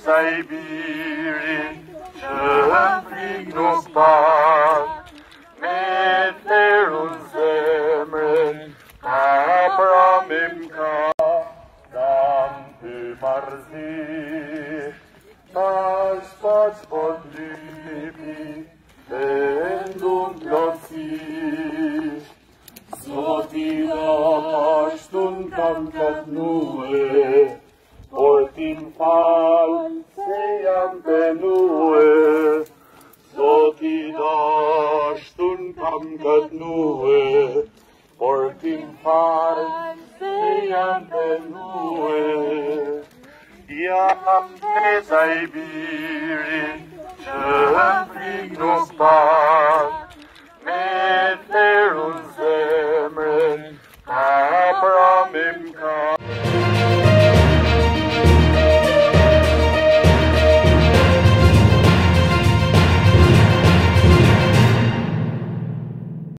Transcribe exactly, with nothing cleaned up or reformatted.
Sei Birin, schöpfrig nur Spaß,